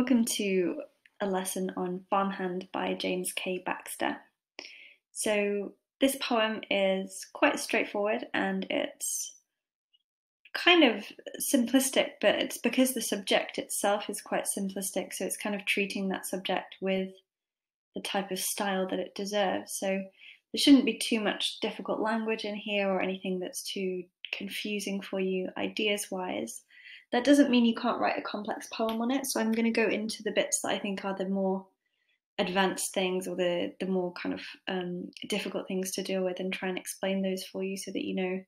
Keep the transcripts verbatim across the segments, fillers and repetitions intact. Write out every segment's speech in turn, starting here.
Welcome to a lesson on Farmhand by James K. Baxter. So this poem is quite straightforward and it's kind of simplistic, but it's because the subject itself is quite simplistic, so it's kind of treating that subject with the type of style that it deserves. So there shouldn't be too much difficult language in here or anything that's too confusing for you ideas-wise. That doesn't mean you can't write a complex poem on it, so I'm going to go into the bits that I think are the more advanced things or the, the more kind of um, difficult things to deal with and try and explain those for you so that you know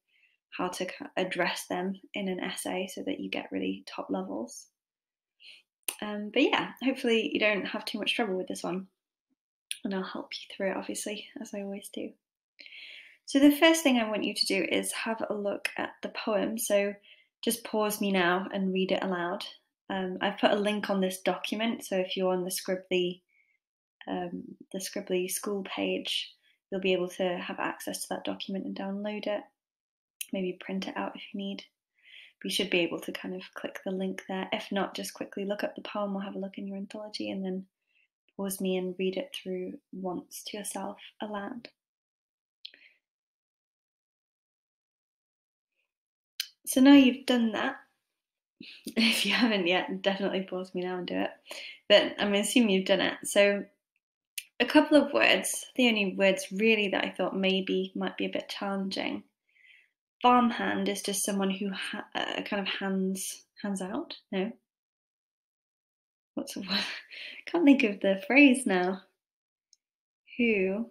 how to address them in an essay so that you get really top levels. Um, but yeah, hopefully you don't have too much trouble with this one, and I'll help you through it, obviously, as I always do. So the first thing I want you to do is have a look at the poem. So just pause me now and read it aloud. Um, I've put a link on this document, so if you're on the Scrbbly, um, the Scrbbly school page, you'll be able to have access to that document and download it. Maybe print it out if you need. But you should be able to kind of click the link there. If not, just quickly look up the poem or have a look in your anthology and then pause me and read it through once to yourself aloud. So now you've done that, if you haven't yet, definitely pause me now and do it. But I'm going to assume you've done it. So a couple of words, the only words really that I thought maybe might be a bit challenging. Farmhand is just someone who ha uh, kind of hands hands out. No, what's a word? I can't think of the phrase now. Who?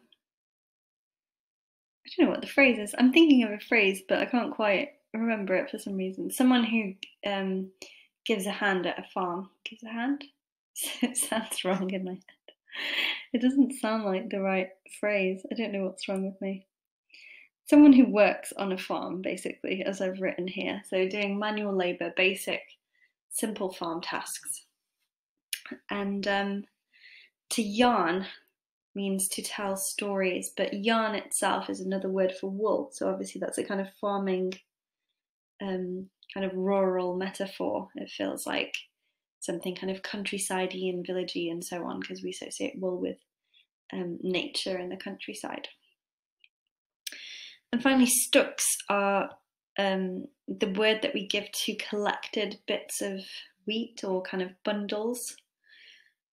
I don't know what the phrase is. I'm thinking of a phrase, but I can't quite remember it for some reason. Someone who um, gives a hand at a farm. Gives a hand? It sounds wrong in my head. It doesn't sound like the right phrase. I don't know what's wrong with me. Someone who works on a farm, basically, as I've written here. So doing manual labour, basic, simple farm tasks. And um, to yarn means to tell stories, but yarn itself is another word for wool. So obviously that's a kind of farming, um, kind of rural metaphor. It feels like something kind of countryside-y and villagey and so on, because we associate wool with um, nature and the countryside. And finally, stooks are um, the word that we give to collected bits of wheat or kind of bundles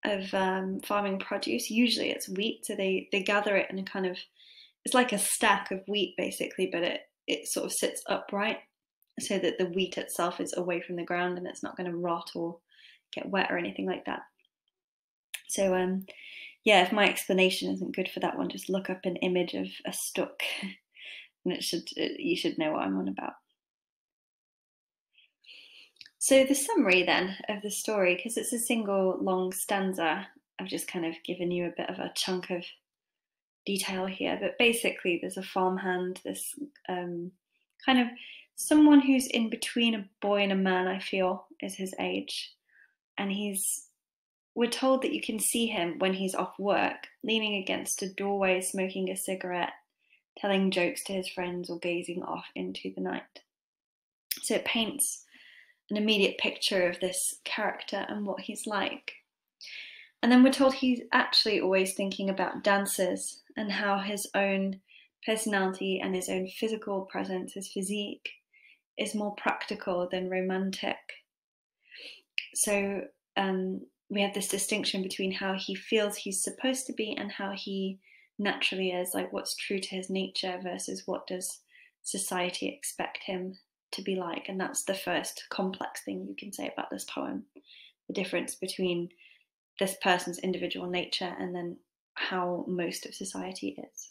of um, farming produce. Usually it's wheat, so they, they gather it in a kind of, it's like a stack of wheat basically, but it, it sort of sits upright so that the wheat itself is away from the ground and it's not going to rot or get wet or anything like that. So um, yeah, if my explanation isn't good for that one, just look up an image of a stook. And it should, you should know what I'm on about. So the summary then of the story, because it's a single long stanza, I've just kind of given you a bit of a chunk of detail here, but basically there's a farmhand, this um, kind of someone who's in between a boy and a man, I feel, is his age. And he's, we're told that you can see him when he's off work, leaning against a doorway, smoking a cigarette, telling jokes to his friends or gazing off into the night. So it paints an immediate picture of this character and what he's like. And then we're told he's actually always thinking about dances and how his own personality and his own physical presence, his physique, is more practical than romantic. So um, we have this distinction between how he feels he's supposed to be and how he naturally is, like what's true to his nature versus what does society expect him to be like. And that's the first complex thing you can say about this poem, the difference between this person's individual nature and then how most of society is.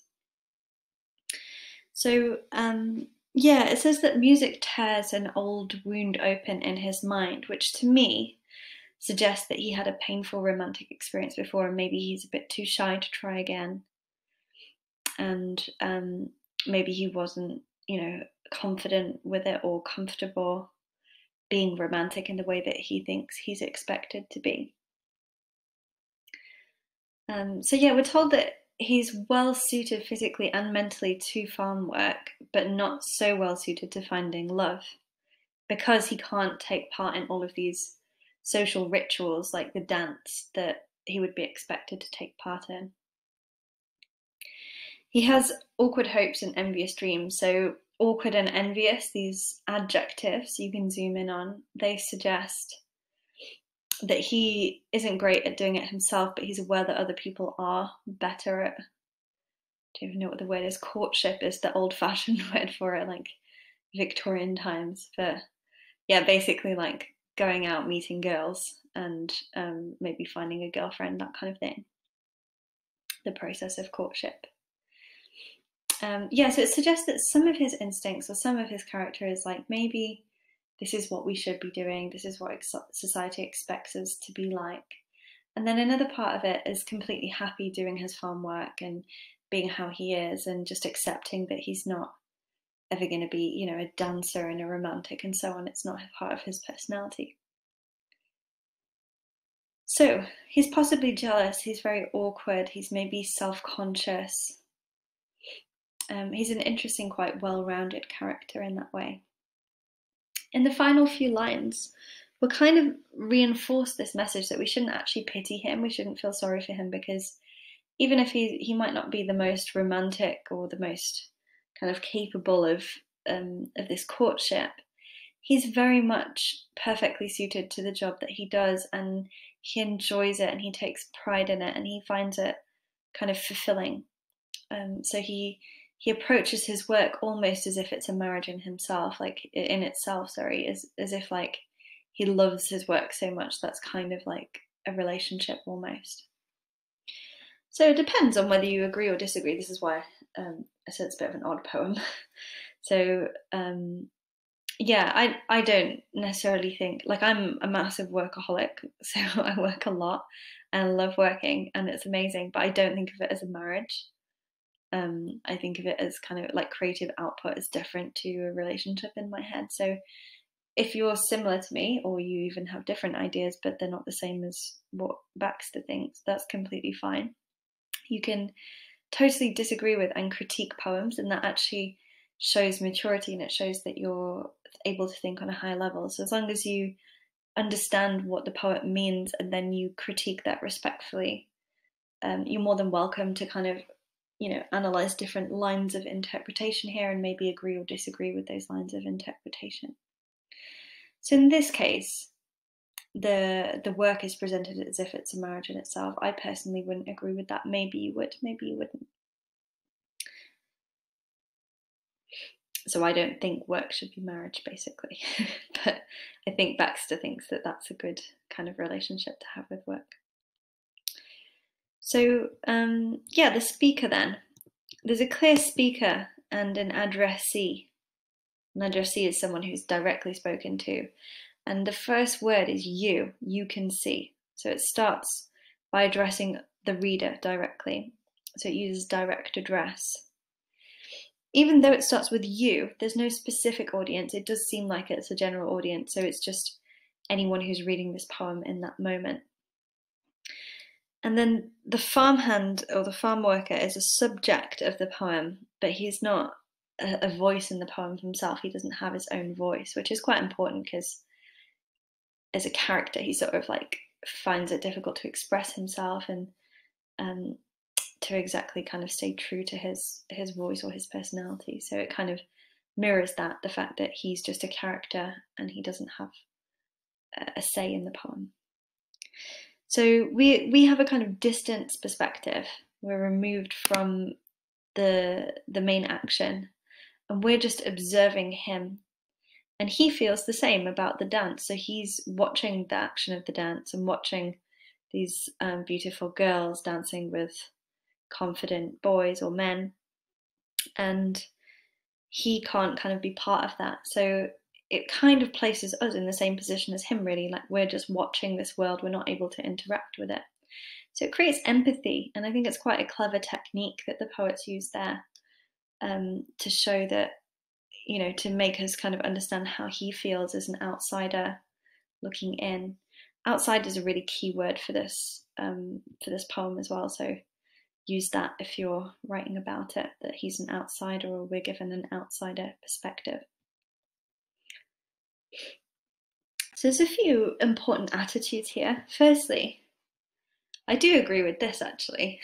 So um, yeah, it says that music tears an old wound open in his mind, which to me suggests that he had a painful romantic experience before and maybe he's a bit too shy to try again. And um, maybe he wasn't, you know, confident with it or comfortable being romantic in the way that he thinks he's expected to be. Um, so yeah, we're told that he's well suited physically and mentally to farm work, but not so well suited to finding love because he can't take part in all of these social rituals like the dance that he would be expected to take part in. He has awkward hopes and envious dreams. So awkward and envious, these adjectives you can zoom in on, they suggest that he isn't great at doing it himself, but he's aware that other people are better at, I don't even know what the word is, courtship is the old-fashioned word for it, like Victorian times, but yeah, basically like going out, meeting girls, and um, maybe finding a girlfriend, that kind of thing, the process of courtship. Um, yeah, so it suggests that some of his instincts or some of his character is like, maybe this is what we should be doing, this is what society expects us to be like. And then another part of it is completely happy doing his farm work and being how he is and just accepting that he's not ever going to be, you know, a dancer and a romantic and so on. It's not part of his personality. So he's possibly jealous, he's very awkward, he's maybe self-conscious. Um, he's an interesting, quite well-rounded character in that way. In the final few lines, we'll kind of reinforce this message that we shouldn't actually pity him, we shouldn't feel sorry for him, because even if he, he might not be the most romantic or the most kind of capable of, um, of this courtship, he's very much perfectly suited to the job that he does, and he enjoys it and he takes pride in it and he finds it kind of fulfilling. Um, so he... He approaches his work almost as if it's a marriage in himself, like in itself, sorry, as, as if like he loves his work so much that's kind of like a relationship almost. So it depends on whether you agree or disagree. This is why um, I said it's a bit of an odd poem. So um, yeah, I, I don't necessarily think, like I'm a massive workaholic, so I work a lot and love working and it's amazing, but I don't think of it as a marriage. Um, I think of it as kind of like creative output is different to a relationship in my head. So if you're similar to me or you even have different ideas, but they're not the same as what Baxter thinks, that's completely fine. You can totally disagree with and critique poems, and that actually shows maturity and it shows that you're able to think on a high level. So as long as you understand what the poet means and then you critique that respectfully, um, you're more than welcome to kind of, you know, analyze different lines of interpretation here and maybe agree or disagree with those lines of interpretation. So in this case, the the work is presented as if it's a marriage in itself. I personally wouldn't agree with that. Maybe you would, maybe you wouldn't. So I don't think work should be marriage, basically. But I think Baxter thinks that that's a good kind of relationship to have with work. So, um, yeah, the speaker then. There's a clear speaker and an addressee. An addressee is someone who's directly spoken to. And the first word is you, you can see. So it starts by addressing the reader directly. So it uses direct address. Even though it starts with you, there's no specific audience. It does seem like it's a general audience. So it's just anyone who's reading this poem in that moment. And then the farmhand or the farm worker is a subject of the poem, but he's not a, a voice in the poem himself. He doesn't have his own voice, which is quite important because as a character, he sort of like finds it difficult to express himself and um, to exactly kind of stay true to his, his voice or his personality. So it kind of mirrors that, the fact that he's just a character and he doesn't have a, a say in the poem. So we we have a kind of distance perspective. We're removed from the the main action and we're just observing him. And he feels the same about the dance. So he's watching the action of the dance and watching these um, beautiful girls dancing with confident boys or men. And he can't kind of be part of that. So it kind of places us in the same position as him, really, like we're just watching this world, we're not able to interact with it. So it creates empathy, and I think it's quite a clever technique that the poets use there um, to show that, you know, to make us kind of understand how he feels as an outsider looking in. Outside is a really key word for this, um, for this poem as well, so use that if you're writing about it, that he's an outsider or we're given an outsider perspective. So there's a few important attitudes here. Firstly, I do agree with this actually.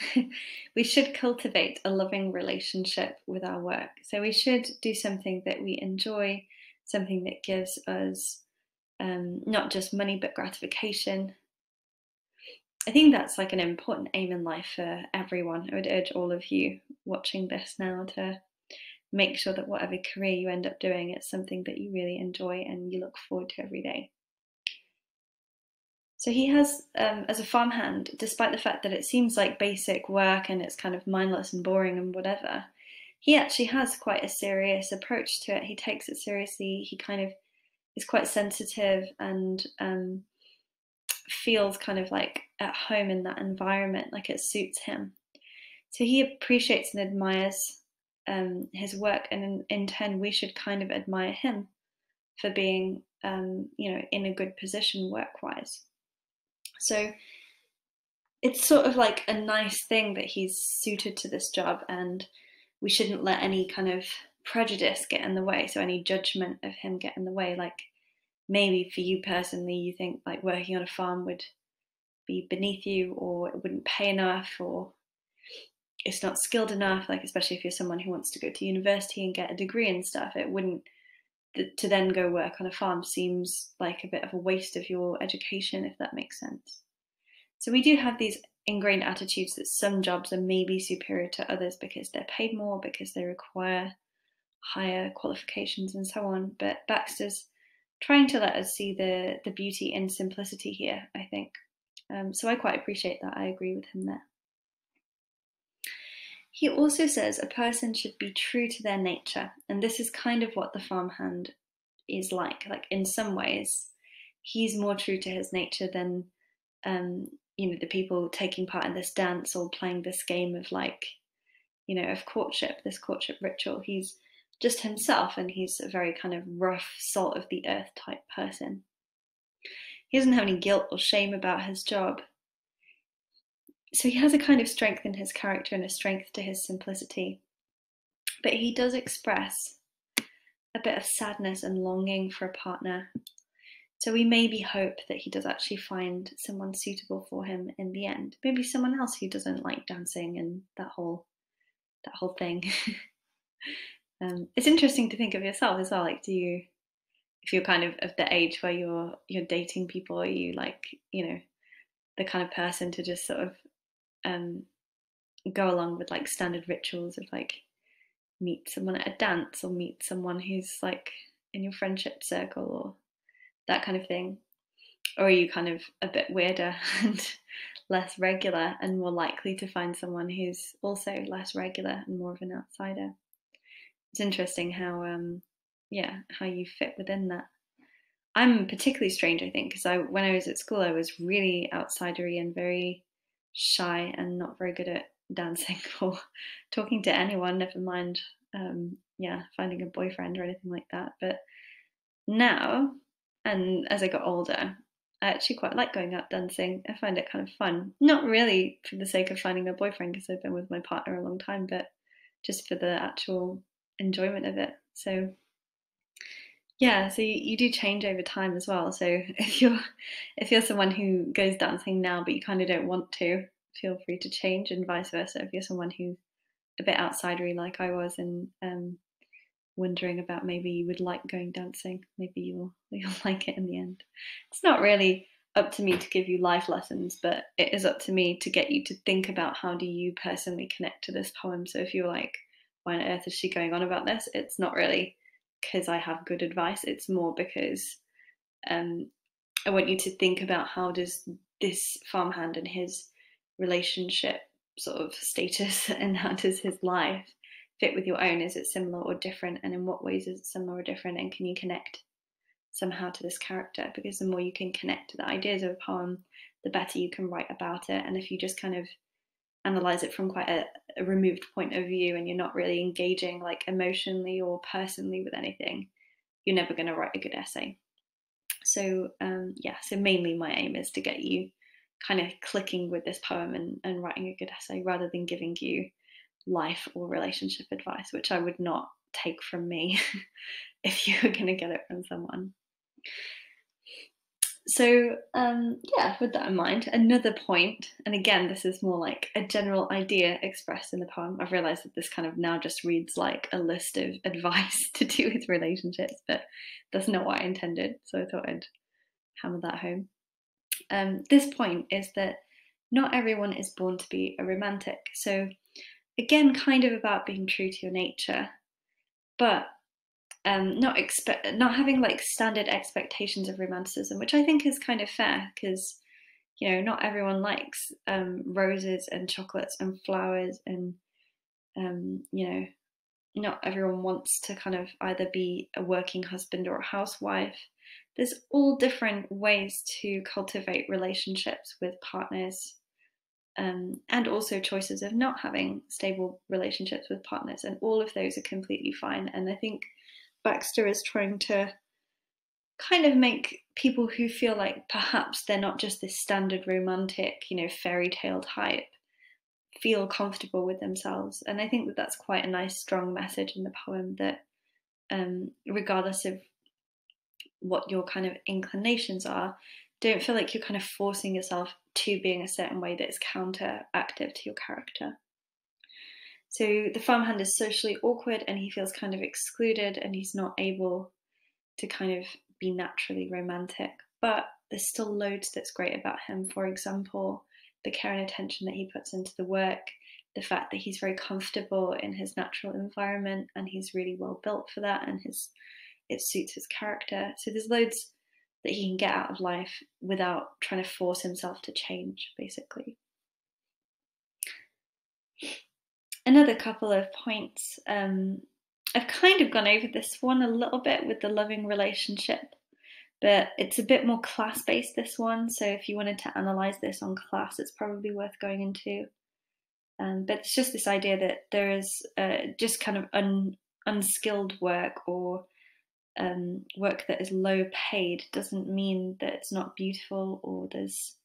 We should cultivate a loving relationship with our work. So we should do something that we enjoy, something that gives us um, not just money but gratification. I think that's like an important aim in life for everyone. I would urge all of you watching this now to make sure that whatever career you end up doing, it's something that you really enjoy and you look forward to every day. So he has, um, as a farmhand, despite the fact that it seems like basic work and it's kind of mindless and boring and whatever, he actually has quite a serious approach to it. He takes it seriously. He kind of is quite sensitive and um, feels kind of like at home in that environment, like it suits him. So he appreciates and admires um, his work, and in, in turn, we should kind of admire him for being, um, you know, in a good position work-wise. So it's sort of like a nice thing that he's suited to this job, and we shouldn't let any kind of prejudice get in the way. So any judgment of him get in the way. Like maybe for you personally, you think like working on a farm would be beneath you, or it wouldn't pay enough, or it's not skilled enough. Like, especially if you're someone who wants to go to university and get a degree and stuff, it wouldn't, to then go work on a farm seems like a bit of a waste of your education, if that makes sense. So we do have these ingrained attitudes that some jobs are maybe superior to others because they're paid more, because they require higher qualifications and so on. But Baxter's trying to let us see the, the beauty in simplicity here, I think. Um, so I quite appreciate that. I agree with him there. He also says a person should be true to their nature, and this is kind of what the farmhand is like. Like in some ways, he's more true to his nature than, um, you know, the people taking part in this dance or playing this game of like, you know, of courtship, this courtship ritual. He's just himself, and he's a very kind of rough, salt of the earth type person. He doesn't have any guilt or shame about his job. So he has a kind of strength in his character and a strength to his simplicity. But he does express a bit of sadness and longing for a partner. So we maybe hope that he does actually find someone suitable for him in the end. Maybe someone else who doesn't like dancing and that whole that whole thing. um, it's interesting to think of yourself as well. Like, do you, if you're kind of of the age where you're you're dating people, are you like, you know, the kind of person to just sort of Um, go along with like standard rituals of like meet someone at a dance or meet someone who's like in your friendship circle or that kind of thing? Or are you kind of a bit weirder and less regular and more likely to find someone who's also less regular and more of an outsider? It's interesting how um yeah how you fit within that. I'm particularly strange, I think, because I when I was at school I was really outsidery and very shy and not very good at dancing or talking to anyone, never mind um yeah finding a boyfriend or anything like that. But now, and as I got older, I actually quite like going out dancing. I find it kind of fun, not really for the sake of finding a boyfriend because I've been with my partner a long time, but just for the actual enjoyment of it. So yeah, so you, you do change over time as well. So if you're if you're someone who goes dancing now but you kind of don't want to, feel free to change, and vice versa. If you're someone who's a bit outsidery like I was and um, wondering about maybe you would like going dancing, maybe you'll, you'll like it in the end. It's not really up to me to give you life lessons, but it is up to me to get you to think about how do you personally connect to this poem. So if you're like, why on earth is she going on about this? It's not really because I have good advice. It's more because um, I want you to think about how does this farmhand and his relationship sort of status and how does his life fit with your own? Is it similar or different? And in what ways is it similar or different? And can you connect somehow to this character? Because the more you can connect to the ideas of a poem, the better you can write about it. And if you just kind of analyze it from quite a, a removed point of view and you're not really engaging like emotionally or personally with anything, you're never going to write a good essay. So um, yeah, so mainly my aim is to get you kind of clicking with this poem and, and writing a good essay rather than giving you life or relationship advice, which I would not take from me if you were going to get it from someone. So um, yeah, with that in mind, another point, and again, this is more like a general idea expressed in the poem. I've realised that this kind of now just reads like a list of advice to do with relationships, but that's not what I intended, so I thought I'd hammer that home. Um, this point is that not everyone is born to be a romantic. So again, kind of about being true to your nature, but Um, not expe- not having like standard expectations of romanticism, which I think is kind of fair, because, you know, not everyone likes um, roses and chocolates and flowers, and, um, you know, not everyone wants to kind of either be a working husband or a housewife. There's all different ways to cultivate relationships with partners, um, and also choices of not having stable relationships with partners, and all of those are completely fine. And I think Baxter is trying to kind of make people who feel like perhaps they're not just this standard romantic, you know, fairy tale type, feel comfortable with themselves. And I think that that's quite a nice, strong message in the poem, that um, regardless of what your kind of inclinations are, don't feel like you're kind of forcing yourself to being a certain way that is counteractive to your character. So the farmhand is socially awkward, and he feels kind of excluded, and he's not able to kind of be naturally romantic, but there's still loads that's great about him. For example, the care and attention that he puts into the work, the fact that he's very comfortable in his natural environment, and he's really well built for that, and his it suits his character. So there's loads that he can get out of life without trying to force himself to change, basically. Another couple of points. Um, I've kind of gone over this one a little bit with the loving relationship, but it's a bit more class-based, this one. So if you wanted to analyse this on class, it's probably worth going into. Um, but it's just this idea that there is uh, just kind of un unskilled work, or um, work that is low paid, doesn't mean that it's not beautiful, or there's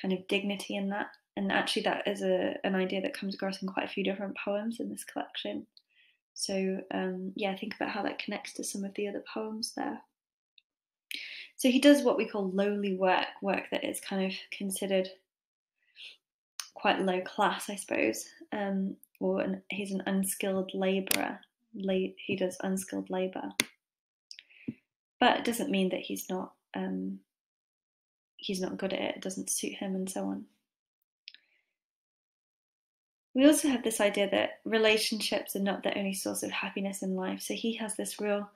kind of dignity in that. And actually that is a, an idea that comes across in quite a few different poems in this collection. So um, yeah, think about how that connects to some of the other poems there. So he does what we call lowly work, work that is kind of considered quite low class, I suppose. Um, or an, he's an unskilled labourer, La- he does unskilled labour. But it doesn't mean that he's not, um, he's not good at it, it doesn't suit him, and so on. We also have this idea that relationships are not the only source of happiness in life. So he has this real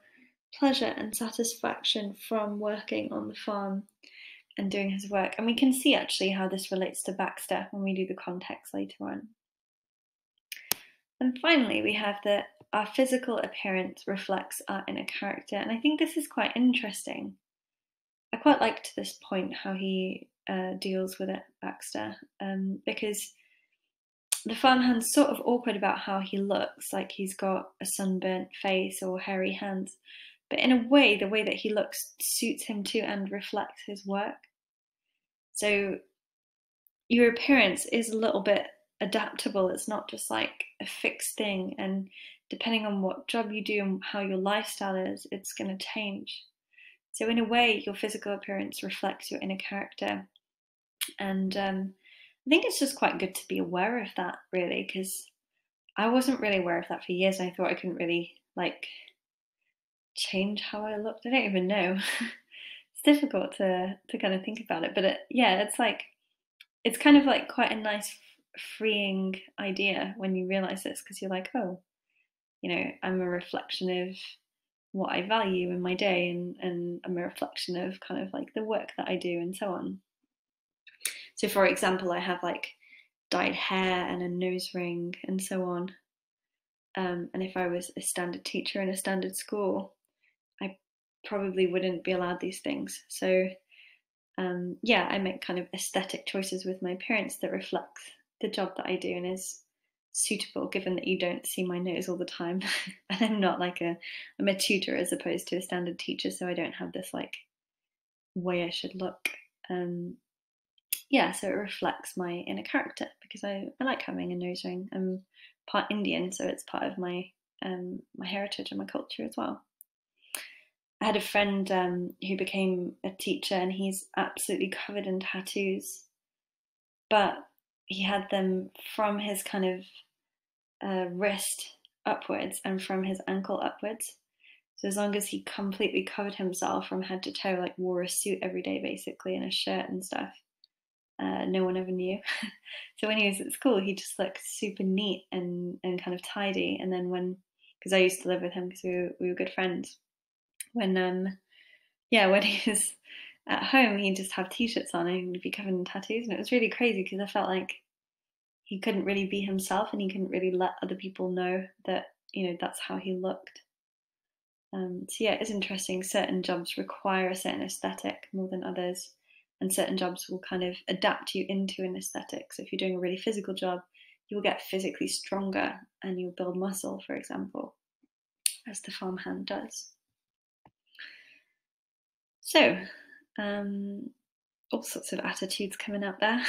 pleasure and satisfaction from working on the farm and doing his work. And we can see actually how this relates to Baxter when we do the context later on. And finally, we have that our physical appearance reflects our inner character. And I think this is quite interesting. I quite liked this point, how he uh, deals with it, Baxter, um, because the farmhand's sort of awkward about how he looks, like he's got a sunburnt face or hairy hands, but in a way, the way that he looks suits him too and reflects his work. So your appearance is a little bit adaptable. It's not just like a fixed thing, and depending on what job you do and how your lifestyle is, it's going to change. So in a way, your physical appearance reflects your inner character, and um I think it's just quite good to be aware of that, really, because I wasn't really aware of that for years, and I thought I couldn't really like change how I looked. I don't even know. It's difficult to to kind of think about it, but it, yeah, it's like it's kind of like quite a nice freeing idea when you realise this, because you're like, oh, you know, I'm a reflection of what I value in my day, and and I'm a reflection of kind of like the work that I do, and so on. So for example, I have like dyed hair and a nose ring and so on. Um, and if I was a standard teacher in a standard school, I probably wouldn't be allowed these things. So um, yeah, I make kind of aesthetic choices with my appearance that reflects the job that I do and is suitable, given that you don't see my nose all the time. And I'm not like a, I'm a tutor as opposed to a standard teacher. So I don't have this like way I should look. Um, Yeah, so it reflects my inner character, because I, I like having a nose ring. I'm part Indian, so it's part of my um, my heritage and my culture as well. I had a friend um, who became a teacher, and he's absolutely covered in tattoos, but he had them from his kind of uh, wrist upwards and from his ankle upwards. So as long as he completely covered himself from head to toe, like wore a suit every day basically and a shirt and stuff, uh, no one ever knew. So when he was at school, he just looked super neat and, and kind of tidy. And then when, because I used to live with him because we were, we were good friends, when, um, yeah, when he was at home, he'd just have t-shirts on and he'd be covered in tattoos. And it was really crazy because I felt like he couldn't really be himself and he couldn't really let other people know that, you know, that's how he looked. Um, so yeah, it's interesting. Certain jobs require a certain aesthetic more than others, and certain jobs will kind of adapt you into an aesthetic. So if you're doing a really physical job, you will get physically stronger and you'll build muscle, for example, as the farmhand does. So um, all sorts of attitudes coming out there.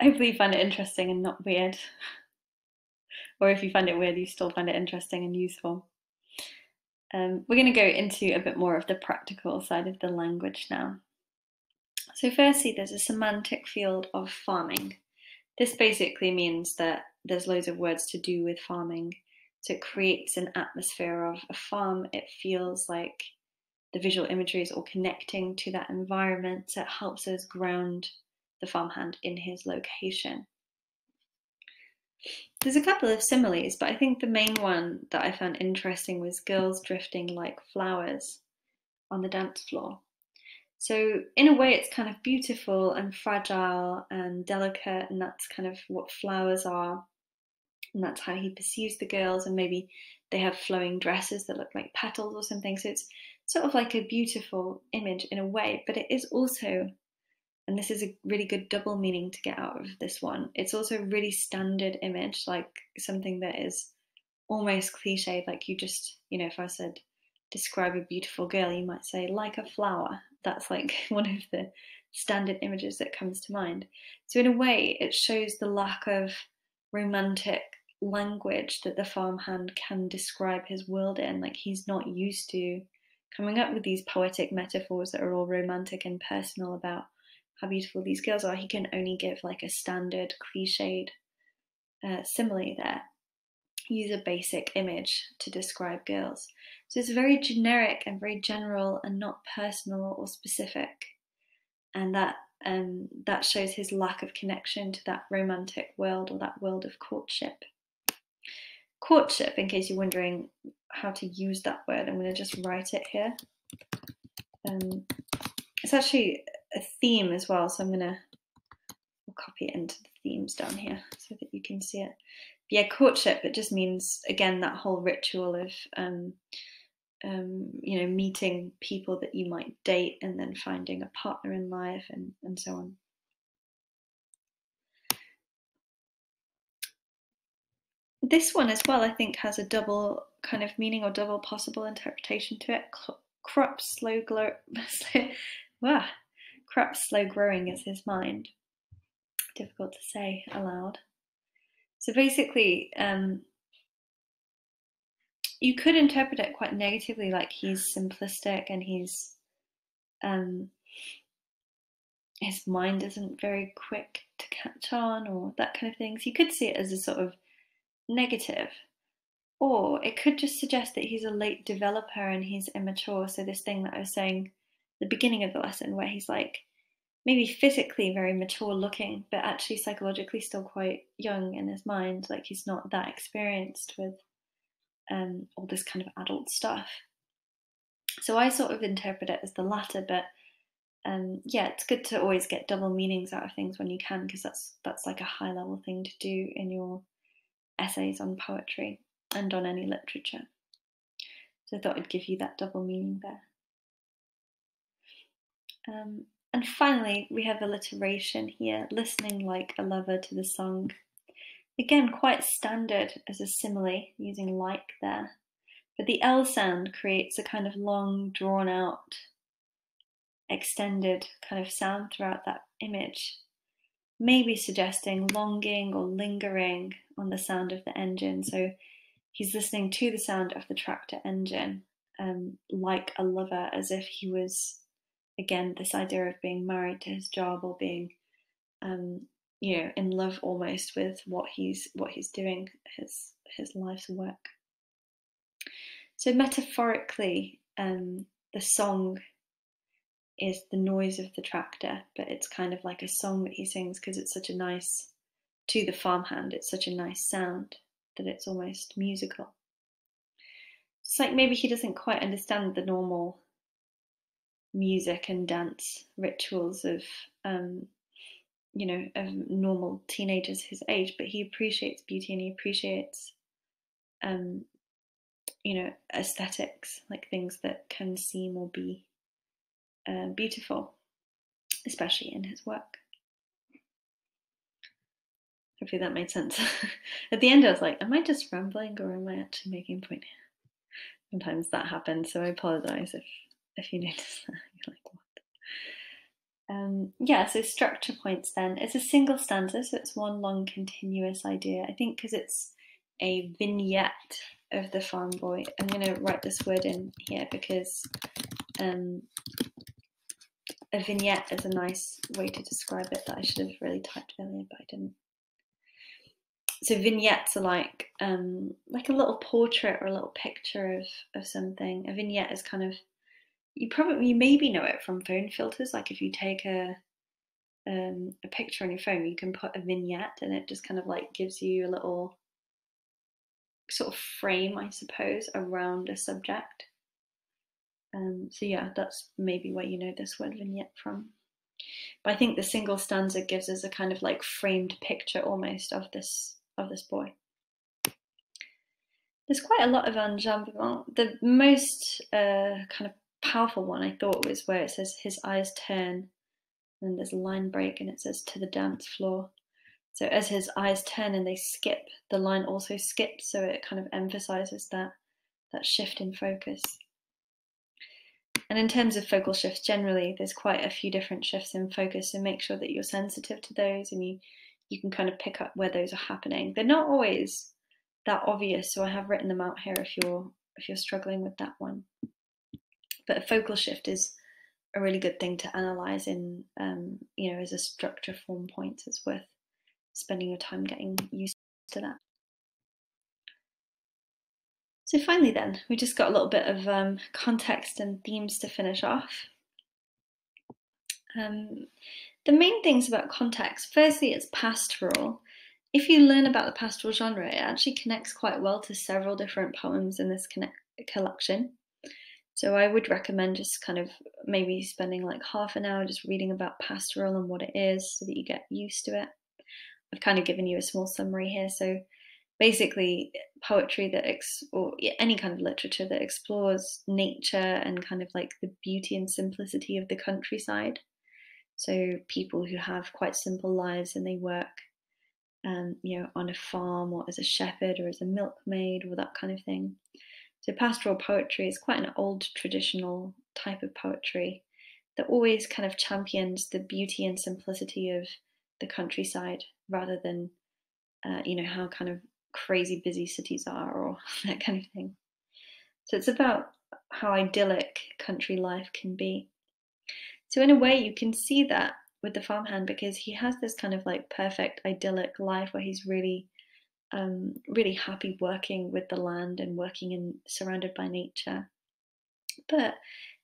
Hopefully you find it interesting and not weird. Or if you find it weird, you still find it interesting and useful. Um, we're going to go into a bit more of the practical side of the language now. So firstly, there's a semantic field of farming. This basically means that there's loads of words to do with farming. So it creates an atmosphere of a farm. It feels like the visual imagery is all connecting to that environment. So it helps us ground the farmhand in his location. There's a couple of similes, but I think the main one that I found interesting was girls drifting like flowers on the dance floor. So in a way, it's kind of beautiful and fragile and delicate, and that's kind of what flowers are. And that's how he perceives the girls, and maybe they have flowing dresses that look like petals or something. So it's sort of like a beautiful image in a way, but it is also, and this is a really good double meaning to get out of this one, it's also a really standard image, like something that is almost cliched. Like you just, you know, if I said, describe a beautiful girl, you might say, like a flower. That's like one of the standard images that comes to mind. So in a way, it shows the lack of romantic language that the farmhand can describe his world in. Like he's not used to coming up with these poetic metaphors that are all romantic and personal about how beautiful these girls are. He can only give like a standard cliched uh, simile there, use a basic image to describe girls. So it's very generic and very general and not personal or specific. And that, um, that shows his lack of connection to that romantic world or that world of courtship. Courtship, in case you're wondering how to use that word, I'm going to just write it here. Um, it's actually a theme as well, so I'm gonna I'll copy it into the themes down here so that you can see it. But yeah, courtship, it just means again that whole ritual of um, um, you know, meeting people that you might date and then finding a partner in life and, and so on. This one as well, I think, has a double kind of meaning or double possible interpretation to it. Crop slow glow slow wow. Crop slow growing is his mind. Difficult to say aloud. So basically, um, you could interpret it quite negatively, like he's simplistic and he's um, his mind isn't very quick to catch on or that kind of thing. So you could see it as a sort of negative. Or it could just suggest that he's a late developer and he's immature. So this thing that I was saying the beginning of the lesson where he's like maybe physically very mature looking but actually psychologically still quite young in his mind, like he's not that experienced with um, all this kind of adult stuff. So I sort of interpret it as the latter, but um, yeah, it's good to always get double meanings out of things when you can, because that's that's like a high level thing to do in your essays on poetry and on any literature. So I thought I'd give you that double meaning there. Um, and finally, we have alliteration here, listening like a lover to the song. Again, quite standard as a simile, using like there. But the L sound creates a kind of long, drawn out, extended kind of sound throughout that image, maybe suggesting longing or lingering on the sound of the engine. So he's listening to the sound of the tractor engine um, like a lover, as if he was, again, this idea of being married to his job or being, um, you know, in love almost with what he's what he's doing, his his life's work. So metaphorically, um, the song is the noise of the tractor, but it's kind of like a song that he sings because it's such a nice, to the farmhand, it's such a nice sound that it's almost musical. It's like maybe he doesn't quite understand the normal music and dance rituals of, um, you know, of normal teenagers his age, but he appreciates beauty and he appreciates, um, you know, aesthetics, like things that can seem or be Uh, beautiful, especially in his work. Hopefully that made sense. At the end I was like, am I just rambling or am I actually making point here? Sometimes that happens, so I apologise if, if you notice that. You're like, what? Um, yeah, so structure points then. It's a single stanza, so it's one long continuous idea. I think because it's a vignette of the farm boy, I'm going to write this word in here because um, a vignette is a nice way to describe it that I should have really typed earlier, but I didn't. So vignettes are like um, like a little portrait or a little picture of, of something. A vignette is kind of, you probably, you maybe know it from phone filters. Like if you take a, um, a picture on your phone, you can put a vignette and it just kind of like gives you a little sort of frame, I suppose, around a subject. Um, so yeah, that's maybe where you know this word vignette from. But I think the single stanza gives us a kind of like framed picture almost of this of this boy. There's quite a lot of enjambment. The most uh, kind of powerful one I thought was where it says his eyes turn, and there's a line break and it says to the dance floor. So as his eyes turn and they skip, the line also skips, so it kind of emphasises that that shift in focus. And in terms of focal shifts generally, there's quite a few different shifts in focus, so make sure that you're sensitive to those and you, you can kind of pick up where those are happening. They're not always that obvious, so I have written them out here if you're, if you're struggling with that one. But a focal shift is a really good thing to analyse in, um, you know, as a structure form point. It's worth spending your time getting used to that. So finally then, we just got a little bit of um, context and themes to finish off. Um, the main things about context, firstly, it's pastoral. If you learn about the pastoral genre, it actually connects quite well to several different poems in this connect collection. So I would recommend just kind of maybe spending like half an hour just reading about pastoral and what it is so that you get used to it. I've kind of given you a small summary here, so basically, poetry that, ex or any kind of literature that explores nature and kind of like the beauty and simplicity of the countryside. So people who have quite simple lives and they work, um, you know, on a farm or as a shepherd or as a milkmaid or that kind of thing. So pastoral poetry is quite an old traditional type of poetry that always kind of champions the beauty and simplicity of the countryside rather than, uh, you know, how kind of crazy busy cities are or that kind of thing. So it's about how idyllic country life can be. So in a way you can see that with the farmhand because he has this kind of like perfect idyllic life where he's really um, really happy working with the land and working in surrounded by nature. But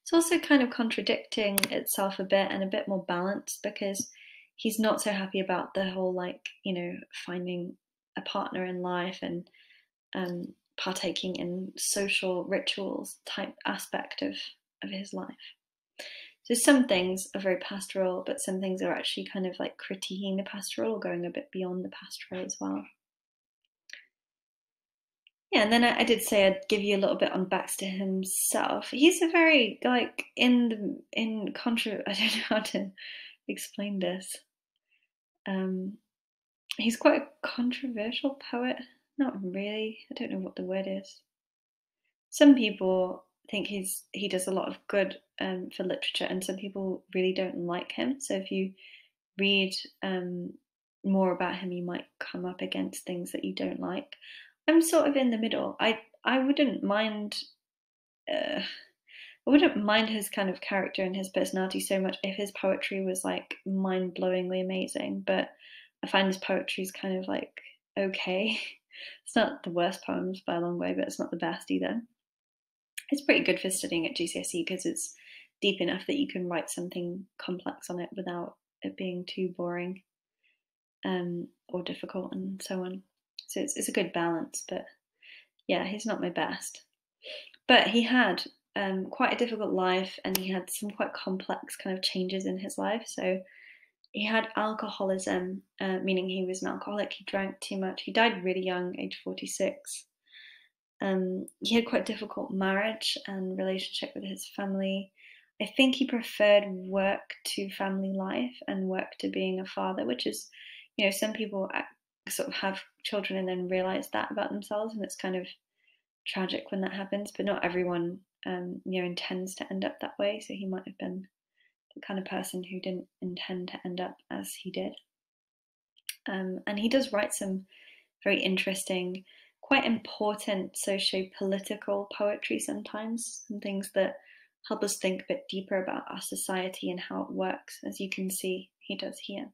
it's also kind of contradicting itself a bit and a bit more balanced because he's not so happy about the whole like, you know, finding a partner in life and um, partaking in social rituals type aspect of, of his life. So some things are very pastoral, but some things are actually kind of like critiquing the pastoral or going a bit beyond the pastoral as well. Yeah, and then I, I did say I'd give you a little bit on Baxter himself. He's a very, like, in the, in contra, I don't know how to explain this. Um, He's quite a controversial poet. Not really. I don't know what the word is. Some people think he's he does a lot of good um, for literature, and some people really don't like him. So if you read um, more about him, you might come up against things that you don't like. I'm sort of in the middle. I I wouldn't mind uh, I wouldn't mind his kind of character and his personality so much if his poetry was like mind-blowingly amazing, but I find his poetry is kind of like okay. It's not the worst poems by a long way, but it's not the best either. It's pretty good for studying at G C S E because it's deep enough that you can write something complex on it without it being too boring um, or difficult and so on. So it's, it's a good balance, but yeah, he's not my best. But he had um, quite a difficult life, and he had some quite complex kind of changes in his life. So he had alcoholism, uh, meaning he was an alcoholic. He drank too much. He died really young, age forty-six. Um, he had quite a difficult marriage and relationship with his family. I think he preferred work to family life and work to being a father, which is, you know, some people sort of have children and then realize that about themselves, and it's kind of tragic when that happens, but not everyone, um, you know, intends to end up that way. So he might have been the kind of person who didn't intend to end up as he did. Um, and he does write some very interesting, quite important socio-political poetry sometimes, and things that help us think a bit deeper about our society and how it works, as you can see he does here.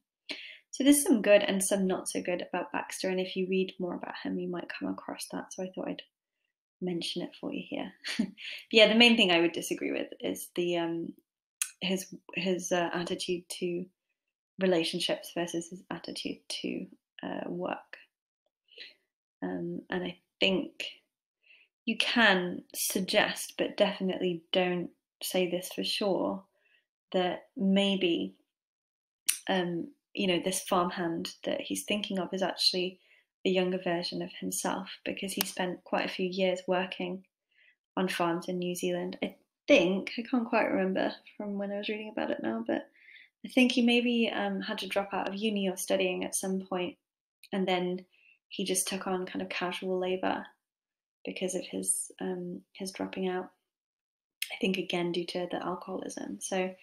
So there's some good and some not so good about Baxter, and if you read more about him, you might come across that, so I thought I'd mention it for you here. Yeah, the main thing I would disagree with is the um, his, his uh, attitude to relationships versus his attitude to uh, work. Um, and I think you can suggest, but definitely don't say this for sure, that maybe, um, you know, this farmhand that he's thinking of is actually a younger version of himself, because he spent quite a few years working on farms in New Zealand. I think, I can't quite remember from when I was reading about it now, but I think he maybe um, had to drop out of uni or studying at some point, and then he just took on kind of casual labour because of his um, his dropping out, I think, again, due to the alcoholism. So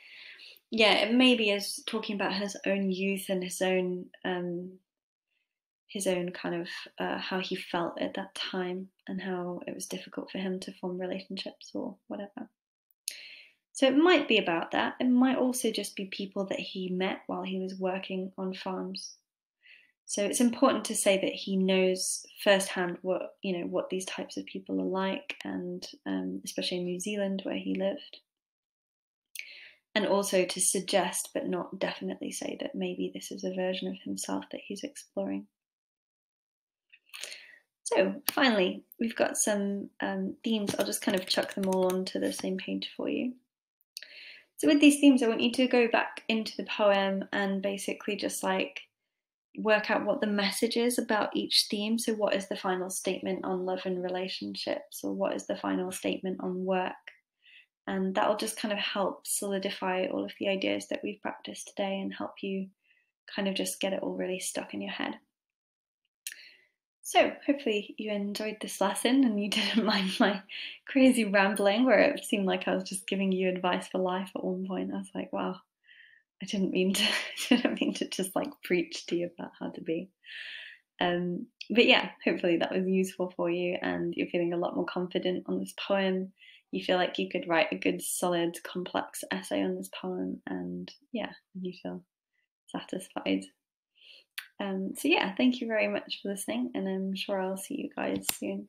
yeah, it maybe is talking about his own youth and his own um, his own kind of uh, how he felt at that time and how it was difficult for him to form relationships or whatever. So it might be about that. It might also just be people that he met while he was working on farms. So it's important to say that he knows firsthand what, you know, what these types of people are like, and um, especially in New Zealand where he lived. And also to suggest, but not definitely say, that maybe this is a version of himself that he's exploring. So finally, we've got some um, themes. I'll just kind of chuck them all onto the same page for you. So with these themes, I want you to go back into the poem and basically just like work out what the message is about each theme. So what is the final statement on love and relationships, or what is the final statement on work? And that'll just kind of help solidify all of the ideas that we've practiced today and help you kind of just get it all really stuck in your head. So hopefully you enjoyed this lesson and you didn't mind my crazy rambling, where it seemed like I was just giving you advice for life at one point. I was like, wow, I didn't mean to didn't mean to just like preach to you about how to be. Um, but yeah, hopefully that was useful for you and you're feeling a lot more confident on this poem. You feel like you could write a good, solid, complex essay on this poem, and yeah, you feel satisfied. Um, so yeah, thank you very much for listening, and I'm sure I'll see you guys soon.